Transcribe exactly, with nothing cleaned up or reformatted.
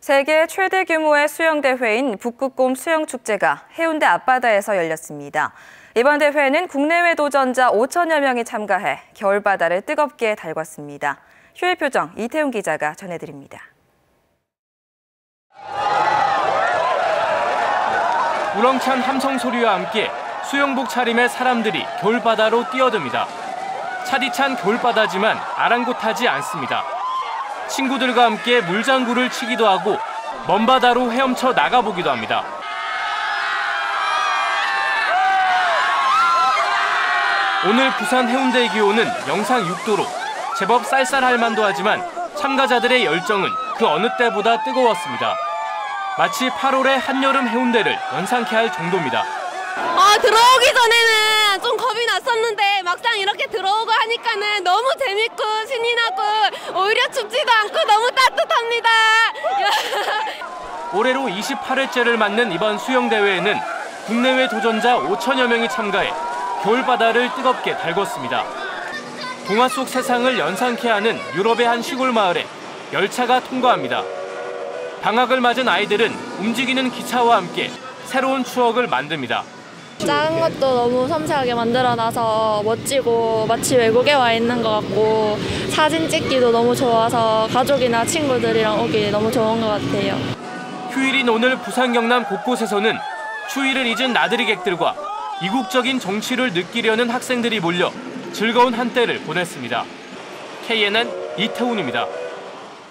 세계 최대 규모의 수영대회인 북극곰 수영축제가 해운대 앞바다에서 열렸습니다. 이번 대회는 국내외 도전자 오천여 명이 참가해 겨울바다를 뜨겁게 달궜습니다. 휴일 표정 이태훈 기자가 전해드립니다. 우렁찬 함성 소리와 함께 수영복 차림의 사람들이 겨울바다로 뛰어듭니다. 차디찬 겨울바다지만 아랑곳하지 않습니다. 친구들과 함께 물장구를 치기도 하고 먼 바다로 헤엄쳐 나가보기도 합니다. 오늘 부산 해운대의 기온은 영상 육 도로 제법 쌀쌀할 만도 하지만 참가자들의 열정은 그 어느 때보다 뜨거웠습니다. 마치 팔월의 한여름 해운대를 연상케 할 정도입니다. 아, 들어오기 전에는 좀 겁이 났었는데 막상 이렇게 들어오고 하니까는 너무 재밌고 신이 나고 오히려 춥지도 않고 너무 따뜻합니다. 올해로 이십팔 회째를 맞는 이번 수영대회에는 국내외 도전자 오천여 명이 참가해 겨울바다를 뜨겁게 달궜습니다. 동화 속 세상을 연상케 하는 유럽의 한 시골 마을에 열차가 통과합니다. 방학을 맞은 아이들은 움직이는 기차와 함께 새로운 추억을 만듭니다. 작은 것도 너무 섬세하게 만들어놔서 멋지고 마치 외국에 와 있는 것 같고 사진 찍기도 너무 좋아서 가족이나 친구들이랑 오기 너무 좋은 것 같아요. 휴일인 오늘 부산 경남 곳곳에서는 추위를 잊은 나들이객들과 이국적인 정취를 느끼려는 학생들이 몰려 즐거운 한때를 보냈습니다. 케이엔엔 이태훈입니다.